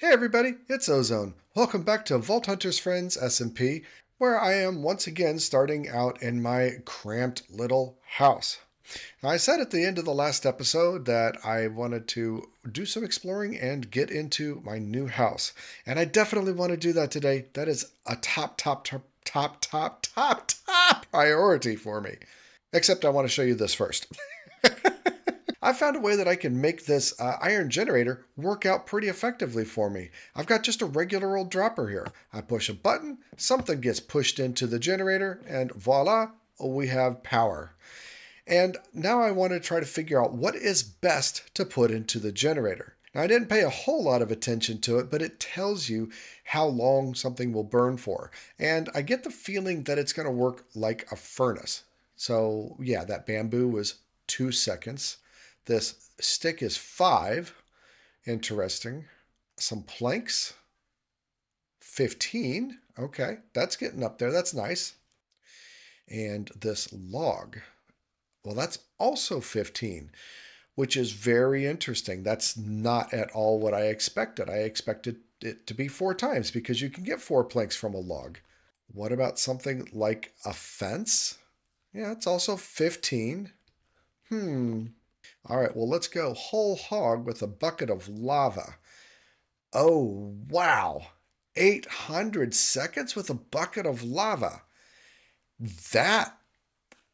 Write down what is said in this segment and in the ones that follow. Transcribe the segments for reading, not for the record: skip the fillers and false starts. Hey everybody, it's Ozone. Welcome back to Vault Hunters Friends SP, where I am once again starting out in my cramped little house. Now, I said at the end of the last episode that I wanted to do some exploring and get into my new house. And I definitely want to do that today. That is a top priority for me. Except I want to show you this first. I found a way that I can make this iron generator work out pretty effectively for me. I've got just a regular old dropper here. I push a button, something gets pushed into the generator, and voila, we have power. And now I want to try to figure out what is best to put into the generator. Now, I didn't pay a whole lot of attention to it, but it tells you how long something will burn for. And I get the feeling that it's going to work like a furnace. So yeah, that bamboo was 2 seconds. This stick is 5, interesting. Some planks, 15. Okay, that's getting up there, that's nice. And this log, well, that's also 15, which is very interesting. That's not at all what I expected. I expected it to be 4 times because you can get 4 planks from a log. What about something like a fence? Yeah, it's also 15. All right, well, let's go whole hog with a bucket of lava. Oh, wow. 800 seconds with a bucket of lava. That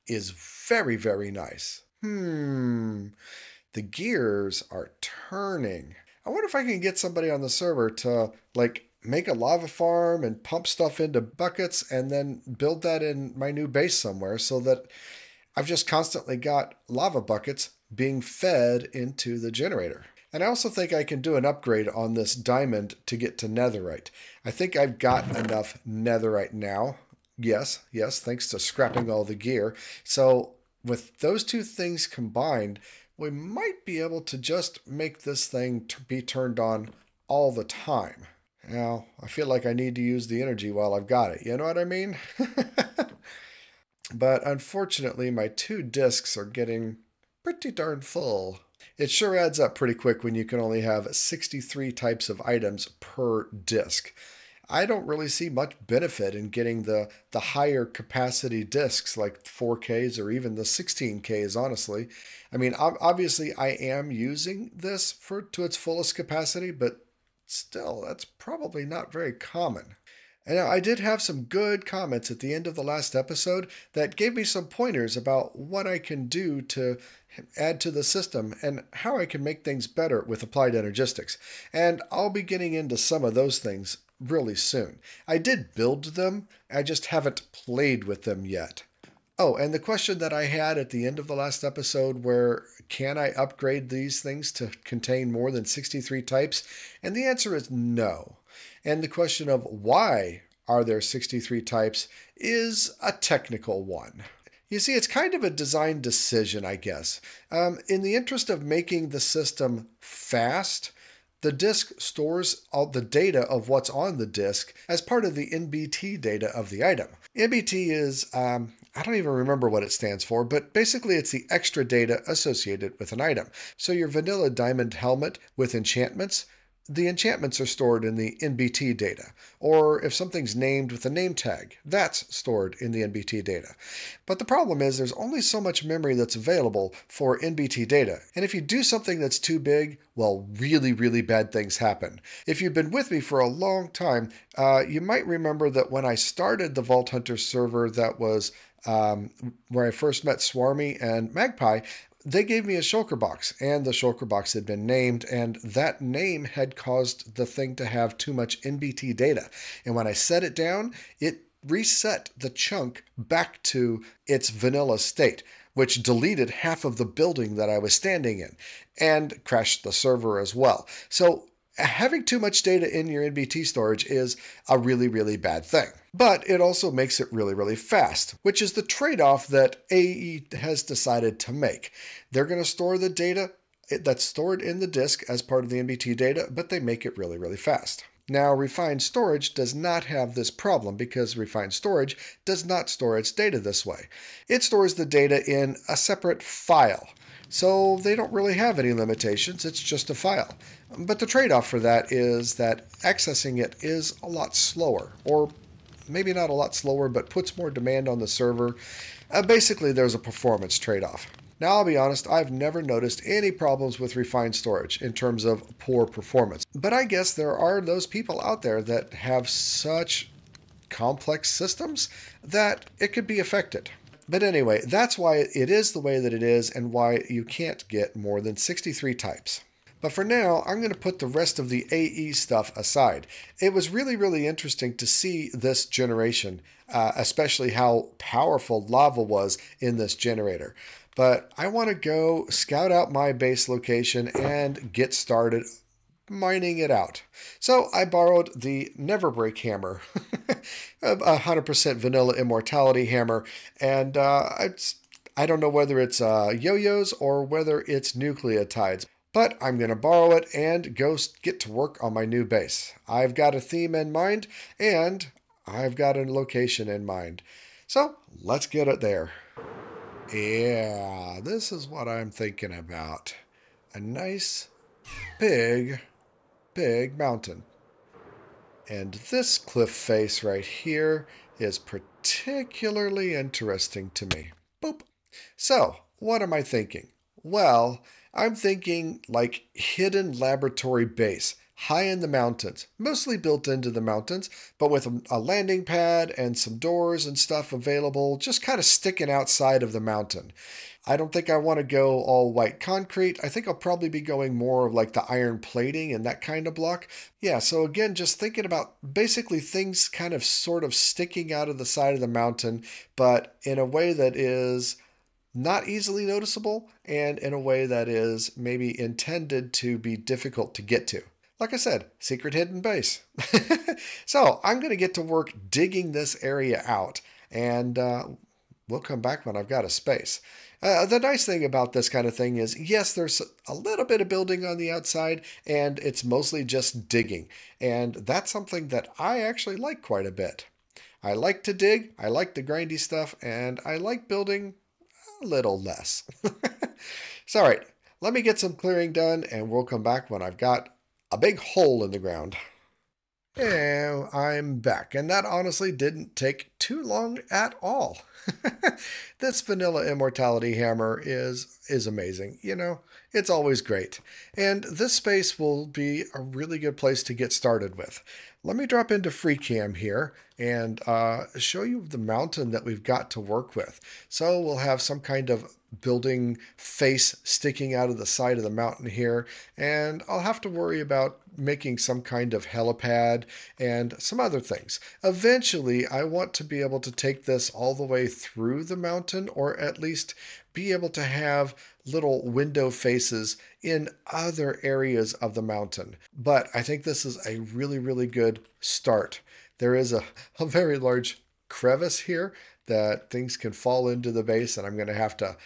is very, very nice. The gears are turning. I wonder if I can get somebody on the server to, like, make a lava farm and pump stuff into buckets and then build that in my new base somewhere so that I've just constantly got lava buckets being fed into the generator. And I also think I can do an upgrade on this diamond to get to netherite. I think I've got enough netherite now. Yes, thanks to scrapping all the gear. So with those 2 things combined, we might be able to just make this thing be turned on all the time. Now, I feel like I need to use the energy while I've got it. You know what I mean? But unfortunately, my 2 discs are getting pretty darn full. It sure adds up pretty quick when you can only have 63 types of items per disc. I don't really see much benefit in getting the higher capacity discs like 4Ks or even the 16Ks, honestly. I mean, obviously I am using this to its fullest capacity, but still, that's probably not very common. And I did have some good comments at the end of the last episode that gave me some pointers about what I can do to add to the system and how I can make things better with Applied Energistics. And I'll be getting into some of those things really soon. I did build them, I just haven't played with them yet. Oh, and the question that I had at the end of the last episode where can I upgrade these things to contain more than 63 types? And the answer is no. And the question of why are there 63 types is a technical one. You see, it's kind of a design decision, I guess. In the interest of making the system fast, the disk stores all the data of what's on the disk as part of the NBT data of the item. NBT is, I don't even remember what it stands for, but basically it's the extra data associated with an item. So your vanilla diamond helmet with enchantments, the enchantments are stored in the NBT data, or if something's named with a name tag, that's stored in the NBT data. But the problem is there's only so much memory that's available for NBT data. And if you do something that's too big, well, really, really bad things happen. If you've been with me for a long time, you might remember that when I started the Vault Hunter server that was where I first met Swarmy and Magpie, they gave me a shulker box, and the shulker box had been named, and that name had caused the thing to have too much NBT data. And when I set it down, it reset the chunk back to its vanilla state, which deleted half of the building that I was standing in and crashed the server as well. So having too much data in your NBT storage is a really, really bad thing. But it also makes it really, really fast, which is the trade-off that AE has decided to make. They're going to store the data that's stored in the disk as part of the NBT data, but they make it really, really fast. Now, Refined Storage does not have this problem because Refined Storage does not store its data this way. It stores the data in a separate file. So they don't really have any limitations, it's just a file. But the trade-off for that is that accessing it is a lot slower, or maybe not a lot slower, but puts more demand on the server. Basically, there's a performance trade-off. Now, I'll be honest, I've never noticed any problems with Refined Storage in terms of poor performance. But I guess there are those people out there that have such complex systems that it could be affected. But anyway, that's why it is the way that it is and why you can't get more than 63 types. But for now, I'm going to put the rest of the AE stuff aside. It was really, really interesting to see this generation, especially how powerful lava was in this generator. But I want to go scout out my base location and get started mining it out. So I borrowed the Neverbreak hammer, 100% vanilla immortality hammer, and I don't know whether it's yo-yos or whether it's nucleotides, but I'm going to borrow it and go get to work on my new base. I've got a theme in mind, and I've got a location in mind. So let's get it there. Yeah, this is what I'm thinking about. A nice, big mountain. And this cliff face right here is particularly interesting to me. Boop. So, what am I thinking? Well, I'm thinking like hidden laboratory base, high in the mountains, mostly built into the mountains, but with a landing pad and some doors and stuff available, just kind of sticking outside of the mountain. I don't think I want to go all white concrete. I think I'll probably be going more of like the iron plating and that kind of block. Yeah, so again, just thinking about basically things kind of sort of sticking out of the side of the mountain, but in a way that is not easily noticeable and in a way that is maybe intended to be difficult to get to. Like I said, secret hidden base. So I'm going to get to work digging this area out, and we'll come back when I've got a space. The nice thing about this kind of thing is, yes, there's a little bit of building on the outside, and it's mostly just digging. And that's something that I actually like quite a bit. I like to dig, I like the grindy stuff, and I like building a little less. So, all right, let me get some clearing done, and we'll come back when I've got a big hole in the ground. And I'm back, and that honestly didn't take too long at all. This vanilla immortality hammer is amazing. You know, it's always great. And this space will be a really good place to get started with. Let me drop into FreeCam here and show you the mountain that we've got to work with. So we'll have some kind of building face sticking out of the side of the mountain here, and I'll have to worry about making some kind of helipad and some other things. Eventually, I want to be able to take this all the way through the mountain, or at least be able to have little window faces in other areas of the mountain. But I think this is a really, really good start. There is a very large crevice here that things can fall into the base, and I'm going to have to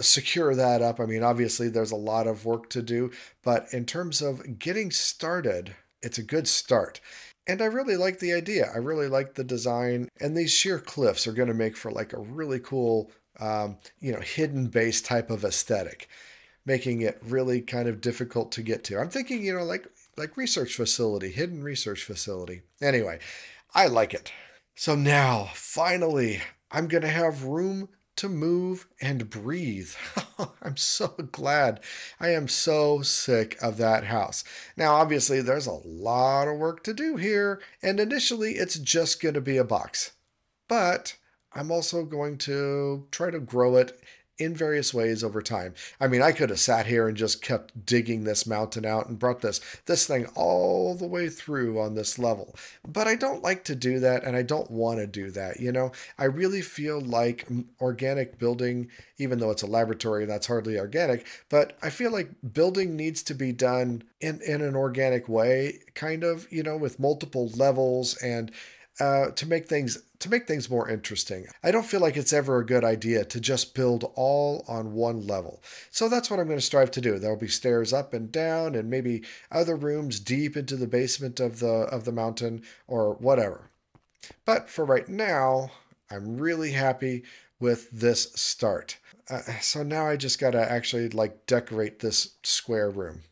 secure that up. I mean, obviously there's a lot of work to do, but in terms of getting started, it's a good start. And I really like the idea. I really like the design, and these sheer cliffs are going to make for like a really cool, you know, hidden base type of aesthetic, making it really kind of difficult to get to. I'm thinking, you know, like research facility, hidden research facility. Anyway, I like it. So now, finally, I'm going to have room to move and breathe. I'm so glad. I am so sick of that house. Now, obviously, there's a lot of work to do here, and initially, it's just going to be a box. But I'm also going to try to grow it in various ways over time. I mean, I could have sat here and just kept digging this mountain out and brought this thing all the way through on this level. But I don't like to do that, and I don't want to do that, you know? I really feel like organic building, even though it's a laboratory, that's hardly organic, but I feel like building needs to be done in an organic way, kind of, you know, with multiple levels and to make things more interesting. I don't feel like it's ever a good idea to just build all on one level. So that's what I'm going to strive to do. There'll be stairs up and down and maybe other rooms deep into the basement of the mountain or whatever. But for right now, I'm really happy with this start. So now I just gotta actually like decorate this square room.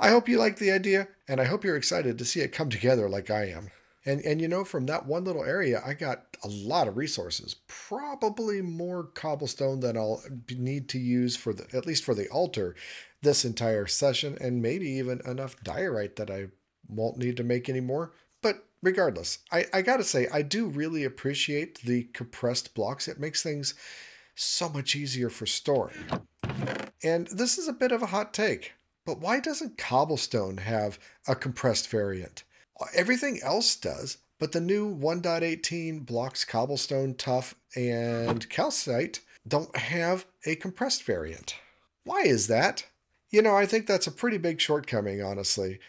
I hope you like the idea, and I hope you're excited to see it come together like I am. And you know, from that one little area, I got a lot of resources, probably more cobblestone than I'll need to use for the, at least for the altar this entire session, and maybe even enough diorite that I won't need to make anymore. But regardless, I gotta say, I do really appreciate the compressed blocks. It makes things so much easier for storing. And this is a bit of a hot take, but why doesn't cobblestone have a compressed variant? Everything else does, but the new 1.18 blocks cobblestone, tough, and calcite don't have a compressed variant. Why is that? You know, I think that's a pretty big shortcoming, honestly.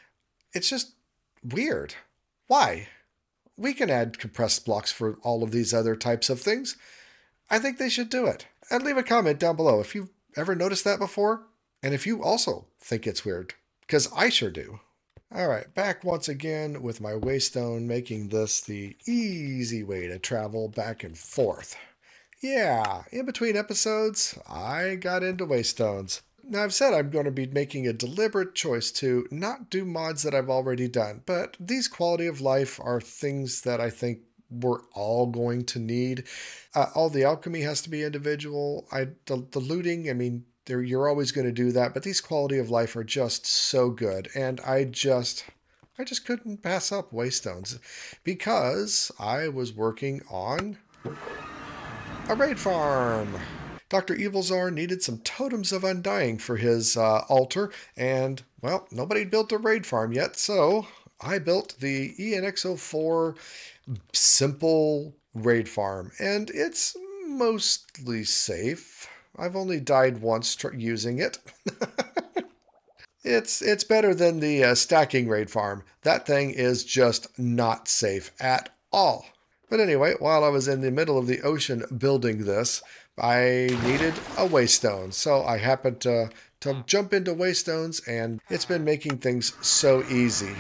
It's just weird. Why? We can add compressed blocks for all of these other types of things. I think they should do it. And leave a comment down below if you've ever noticed that before, and if you also think it's weird, because I sure do. All right, back once again with my waystone, making this the easy way to travel back and forth. Yeah, in between episodes, I got into waystones. Now, I've said I'm going to be making a deliberate choice to not do mods that I've already done, but these quality of life are things that I think we're all going to need. All the alchemy has to be individual. The looting, I mean, you're always going to do that, but these quality of life are just so good, and I just couldn't pass up waystones because I was working on a raid farm. Dr. Evilzar needed some totems of undying for his altar, and well, nobody built a raid farm yet, so I built the ENX04 Simple Raid Farm, and it's mostly safe. I've only died once using it. It's better than the stacking raid farm. That thing is just not safe at all. But anyway, while I was in the middle of the ocean building this, I needed a waystone. So I happened to jump into waystones, and it's been making things so easy.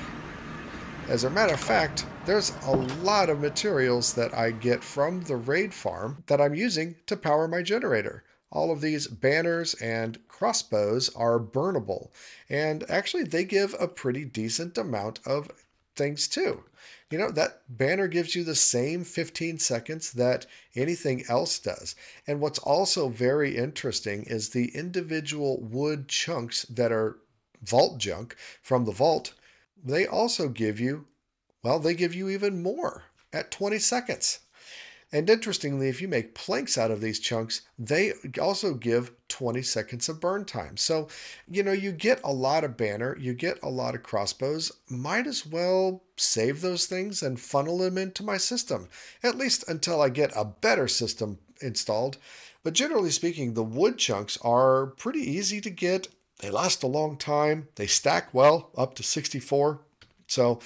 As a matter of fact, there's a lot of materials that I get from the raid farm that I'm using to power my generator. All of these banners and crossbows are burnable, and actually they give a pretty decent amount of things too. You know, that banner gives you the same 15 seconds that anything else does. And what's also very interesting is the individual wood chunks that are vault junk from the vault. They also give you, well, they give you even more at 20 seconds. And interestingly, if you make planks out of these chunks, they also give 20 seconds of burn time. So, you know, you get a lot of banner, you get a lot of crossbows. Might as well save those things and funnel them into my system, at least until I get a better system installed. But generally speaking, the wood chunks are pretty easy to get. They last a long time. They stack well, up to 64. So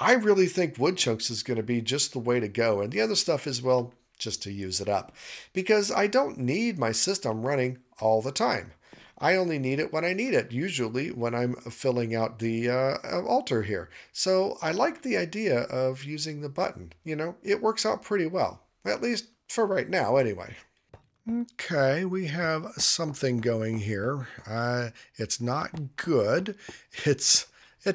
I really think wood chunks is going to be just the way to go. And the other stuff is, well, just to use it up, because I don't need my system running all the time. I only need it when I need it, usually when I'm filling out the altar here. So I like the idea of using the button. You know, it works out pretty well, at least for right now anyway. Okay, we have something going here. It's not good. It's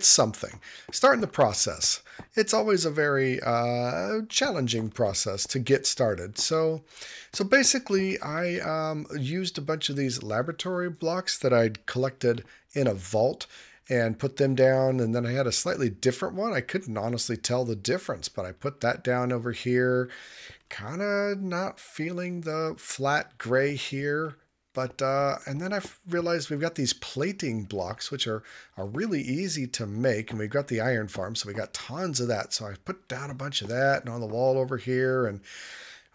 something. Starting the process. It's always a very challenging process to get started. So basically, I used a bunch of these laboratory blocks that I'd collected in a vault and put them down. And then I had a slightly different one. I couldn't honestly tell the difference, but I put that down over here. Kind of not feeling the flat gray here. But, and then I realized we've got these plating blocks, which are really easy to make. And we've got the iron farm, so we got tons of that. So I put down a bunch of that and on the wall over here. And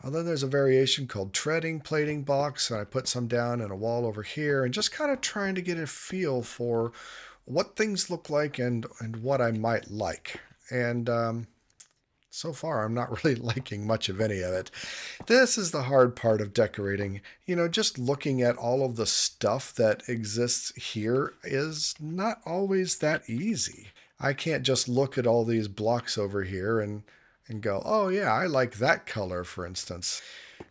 then there's a variation called treading plating blocks. And I put some down in a wall over here and just kind of trying to get a feel for what things look like and what I might like. And, so far, I'm not really liking much of any of it. This is the hard part of decorating. You know, just looking at all of the stuff that exists here is not always that easy. I can't just look at all these blocks over here and go, oh yeah, I like that color, for instance.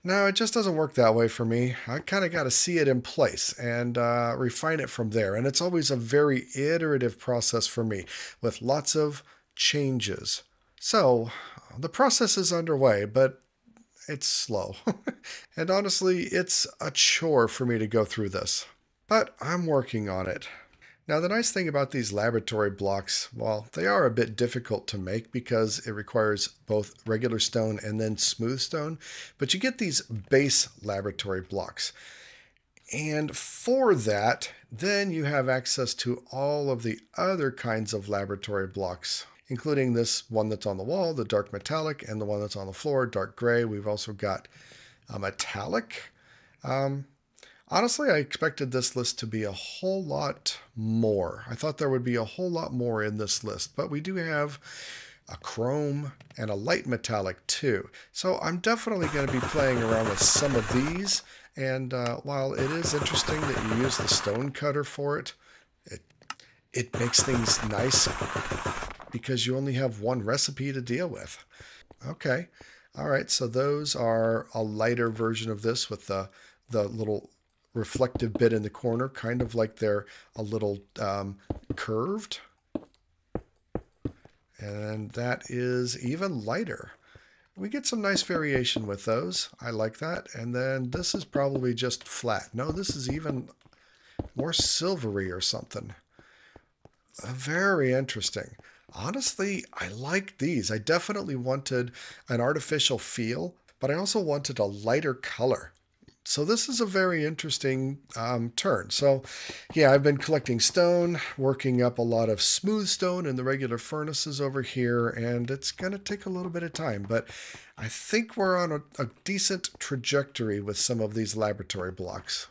No, it just doesn't work that way for me. I kind of got to see it in place and refine it from there. And it's always a very iterative process for me with lots of changes. So the process is underway, but it's slow. And honestly, it's a chore for me to go through this, but I'm working on it. Now, the nice thing about these laboratory blocks, well, they are a bit difficult to make because it requires both regular stone and then smooth stone, but you get these base laboratory blocks. And for that, then you have access to all of the other kinds of laboratory blocks, including this one that's on the wall, the dark metallic, and the one that's on the floor, dark gray. We've also got a metallic. Honestly, I expected this list to be a whole lot more. I thought there would be a whole lot more in this list, but we do have a chrome and a light metallic too. So I'm definitely going to be playing around with some of these. And while it is interesting that you use the stone cutter for it, it makes things nice because you only have one recipe to deal with. Okay. All right. So those are a lighter version of this with the little reflective bit in the corner, kind of like they're a little curved. And that is even lighter. We get some nice variation with those. I like that. And then this is probably just flat. No, this is even more silvery or something. Very interesting. Honestly, I like these. I definitely wanted an artificial feel, but I also wanted a lighter color. So this is a very interesting turn. So yeah, I've been collecting stone, working up a lot of smooth stone in the regular furnaces over here, and it's going to take a little bit of time, but I think we're on a decent trajectory with some of these laboratory blocks.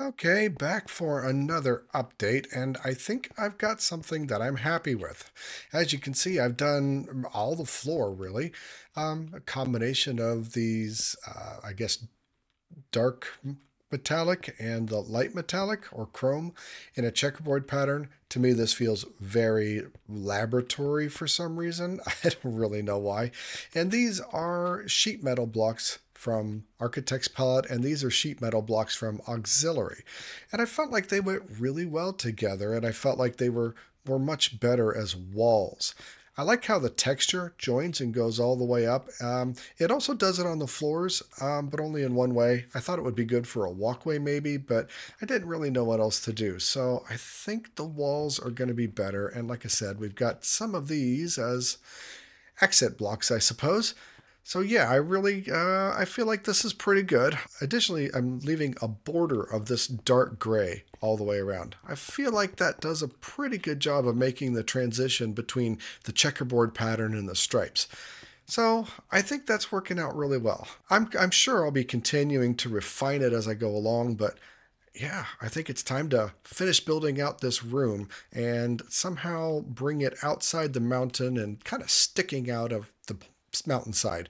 Okay, back for another update, and I think I've got something that I'm happy with. As you can see, I've done all the floor, really. A combination of these, I guess, dark metallic and the light metallic or chrome in a checkerboard pattern. To me, this feels very laboratory for some reason. I don't really know why. And these are sheet metal blocks from Architect's Palette, and these are sheet metal blocks from Auxiliary. And I felt like they went really well together, and I felt like they were much better as walls. I like how the texture joins and goes all the way up. It also does it on the floors, but only in one way. I thought it would be good for a walkway maybe, but I didn't really know what else to do. So I think the walls are going to be better. And like I said, we've got some of these as accent blocks, I suppose. So yeah, I really, I feel like this is pretty good. Additionally, I'm leaving a border of this dark gray all the way around. I feel like that does a pretty good job of making the transition between the checkerboard pattern and the stripes. So I think that's working out really well. I'm sure I'll be continuing to refine it as I go along, but yeah, I think it's time to finish building out this room and somehow bring it outside the mountain and kind of sticking out of the mountainside.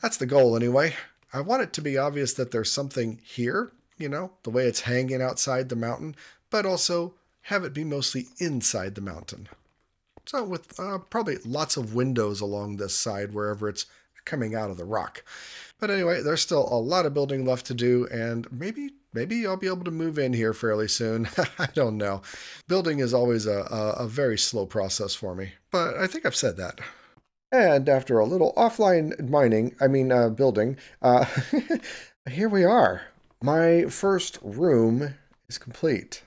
That's the goal anyway. I want it to be obvious that there's something here, you know, the way it's hanging outside the mountain, but also have it be mostly inside the mountain. So with probably lots of windows along this side wherever it's coming out of the rock. But anyway, there's still a lot of building left to do, and maybe I'll be able to move in here fairly soon. I don't know. Building is always a very slow process for me, but I think I've said that. And after a little offline building, here we are. My first room is complete.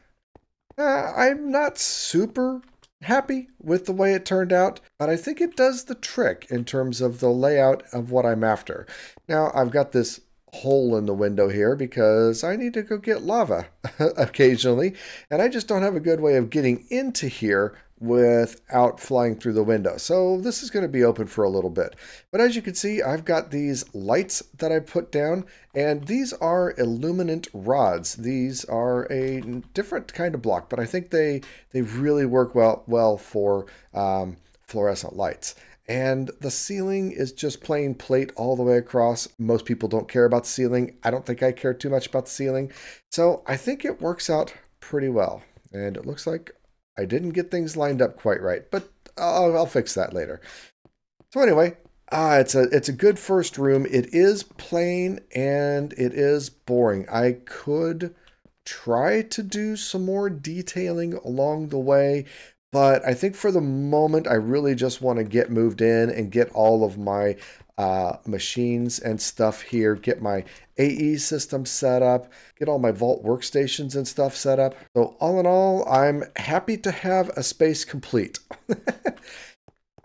I'm not super happy with the way it turned out, but I think it does the trick in terms of the layout of what I'm after. Now, I've got this hole in the window here because I need to go get lava occasionally, and I just don't have a good way of getting into here without flying through the window. So this is going to be open for a little bit. But as you can see, I've got these lights that I put down, and these are illuminant rods. These are a different kind of block, but I think they really work well for fluorescent lights. And the ceiling is just plain plate all the way across. Most people don't care about the ceiling. I don't think I care too much about the ceiling. So I think it works out pretty well. And it looks like I didn't get things lined up quite right, but I'll fix that later. So anyway, It's a good first room. It is plain and it is boring. I could try to do some more detailing along the way, but I think for the moment, I really just want to get moved in and get all of my machines and stuff here, get my AE system set up, get all my Vault workstations and stuff set up. So all in all, I'm happy to have a space complete.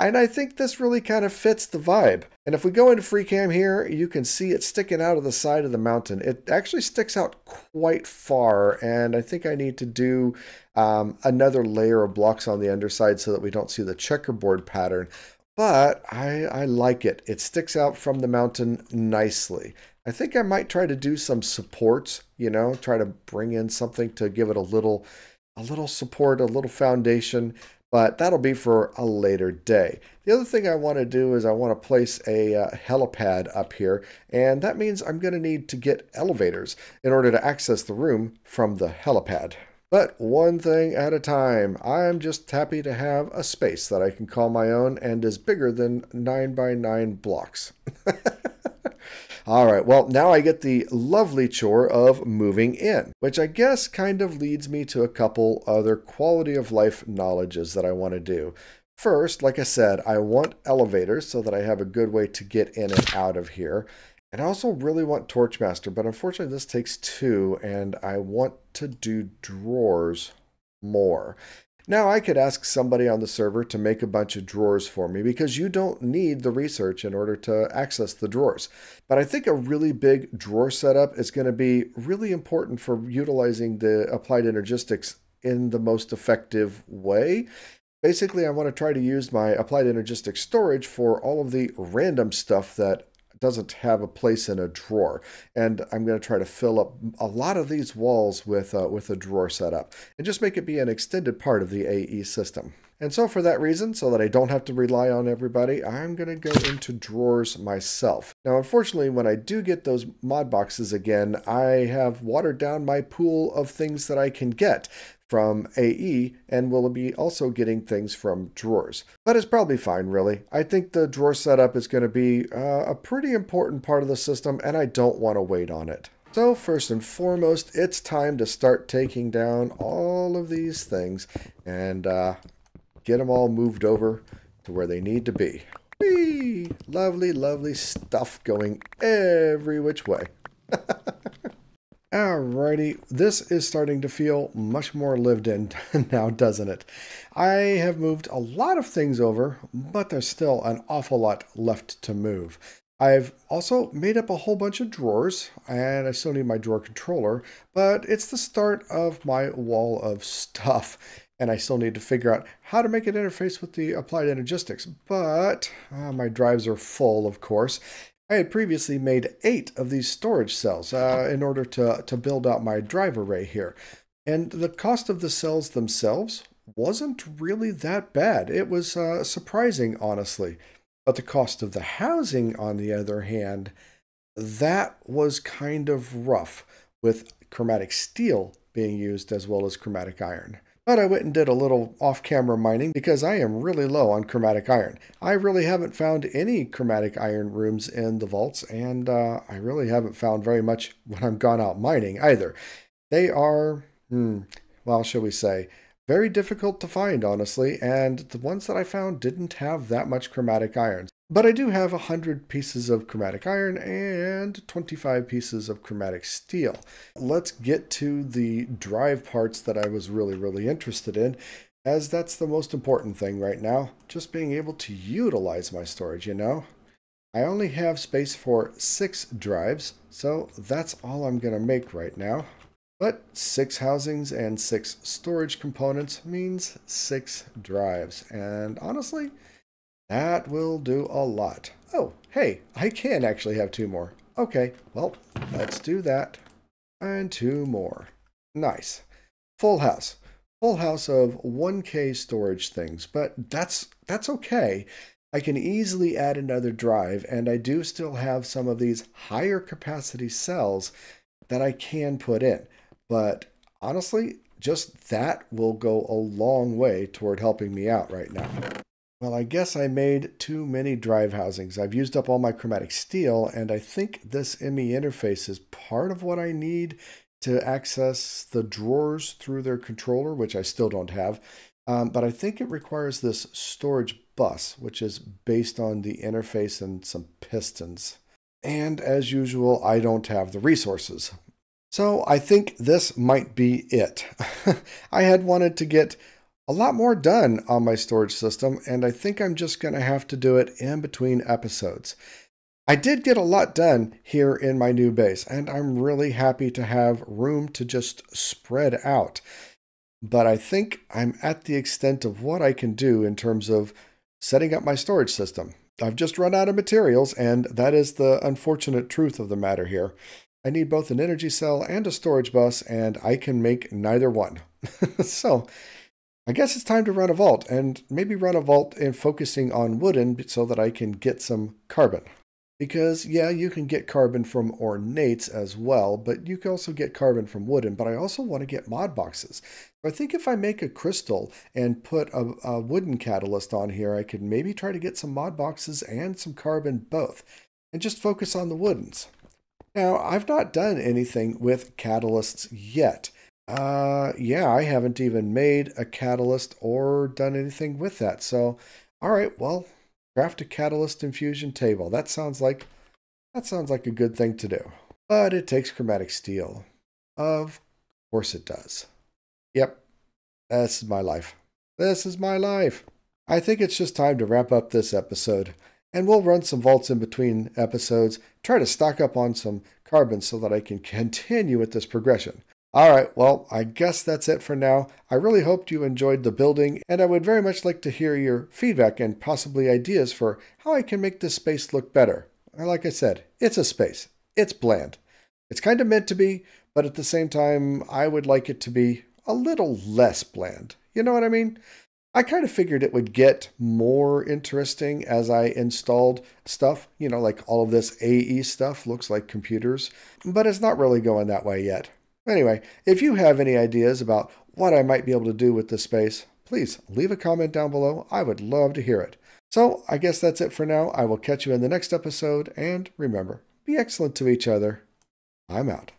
And I think this really kind of fits the vibe. And if we go into free cam here, you can see it sticking out of the side of the mountain. It actually sticks out quite far. And I think I need to do another layer of blocks on the underside so that we don't see the checkerboard pattern. But I like it. It sticks out from the mountain nicely. I think I might try to do some supports, you know, try to bring in something to give it a little support, a little foundation. But that'll be for a later day. The other thing I want to do is I want to place a helipad up here, and that means I'm going to need to get elevators in order to access the room from the helipad. But one thing at a time. I'm just happy to have a space that I can call my own and is bigger than 9 by 9 blocks. All right, well, now I get the lovely chore of moving in, which I guess kind of leads me to a couple other quality of life knowledges that I want to do. First, like I said, I want elevators so that I have a good way to get in and out of here. And I also really want Torchmaster, but unfortunately this takes 2, and I want to do drawers more. Now I could ask somebody on the server to make a bunch of drawers for me because you don't need the research in order to access the drawers. But I think a really big drawer setup is going to be really important for utilizing the Applied Energistics in the most effective way. Basically, I want to try to use my Applied Energistics storage for all of the random stuff that doesn't have a place in a drawer. And I'm going to try to fill up a lot of these walls with a drawer setup and just make it be an extended part of the AE system. And so for that reason, so that I don't have to rely on everybody, I'm going to go into drawers myself. Now, unfortunately, when I do get those mod boxes again, I have watered down my pool of things that I can get from AE, and will be also getting things from drawers. But it's probably fine, really. I think the drawer setup is going to be a pretty important part of the system, and I don't want to wait on it. So first and foremost, it's time to start taking down all of these things and get them all moved over to where they need to be. Whee! Lovely, lovely stuff going every which way. Alrighty, this is starting to feel much more lived in now, doesn't it? I have moved a lot of things over, but there's still an awful lot left to move. I've also made up a whole bunch of drawers, and I still need my drawer controller, but it's the start of my wall of stuff, and I still need to figure out how to make it interface with the Applied Energistics, but my drives are full, of course. I had previously made 8 of these storage cells in order to build out my drive array here. And the cost of the cells themselves wasn't really that bad. It was surprising, honestly. But the cost of the housing, on the other hand, that was kind of rough, with chromatic steel being used as well as chromatic iron. But I went and did a little off-camera mining because I am really low on chromatic iron. I really haven't found any chromatic iron rooms in the vaults, and I really haven't found very much when I'm gone out mining either. They are, well, shall we say, very difficult to find, honestly, and the ones that I found didn't have that much chromatic iron. But I do have 100 pieces of chromatic iron and 25 pieces of chromatic steel. Let's get to the drive parts that I was really, really interested in, as that's the most important thing right now. Just being able to utilize my storage, you know? I only have space for 6 drives, so that's all I'm going to make right now. But 6 housings and 6 storage components means 6 drives, and honestly, that will do a lot. Oh, hey, I can actually have 2 more. Okay, well, let's do that. And 2 more. Nice. Full house. Full house of 1K storage things, but that's okay. I can easily add another drive, and I do still have some of these higher capacity cells that I can put in. But honestly, just that will go a long way toward helping me out right now. Well, I guess I made too many drive housings. I've used up all my chromatic steel, and I think this ME interface is part of what I need to access the drawers through their controller, which I still don't have. But I think it requires this storage bus, which is based on the interface and some pistons. And as usual, I don't have the resources. So I think this might be it. I had wanted to get a lot more done on my storage system, and I think I'm just going to have to do it in between episodes. I did get a lot done here in my new base, and I'm really happy to have room to just spread out. But I think I'm at the extent of what I can do in terms of setting up my storage system. I've just run out of materials, and that is the unfortunate truth of the matter here. I need both an energy cell and a storage bus, and I can make neither one. So I guess it's time to run a vault, and maybe run a vault and focusing on wooden so that I can get some carbon. Because, yeah, you can get carbon from ornates as well, but you can also get carbon from wooden, but I also want to get mod boxes. So I think if I make a crystal and put a wooden catalyst on here, I could maybe try to get some mod boxes and some carbon both, and just focus on the woodens. Now, I've not done anything with catalysts yet. Yeah, I haven't even made a catalyst or done anything with that. So, all right, well, craft a catalyst infusion table. That sounds like a good thing to do. But it takes chromatic steel. Of course it does. Yep. This is my life. This is my life. I think it's just time to wrap up this episode. And we'll run some vaults in between episodes. Try to stock up on some carbon so that I can continue with this progression. All right, well, I guess that's it for now. I really hoped you enjoyed the building, and I would very much like to hear your feedback and possibly ideas for how I can make this space look better. Like I said, it's a space. It's bland. It's kind of meant to be, but at the same time, I would like it to be a little less bland. You know what I mean? I kind of figured it would get more interesting as I installed stuff, you know, like all of this AE stuff looks like computers, but it's not really going that way yet. Anyway, if you have any ideas about what I might be able to do with this space, please leave a comment down below. I would love to hear it. So I guess that's it for now. I will catch you in the next episode, and remember, be excellent to each other. I'm out.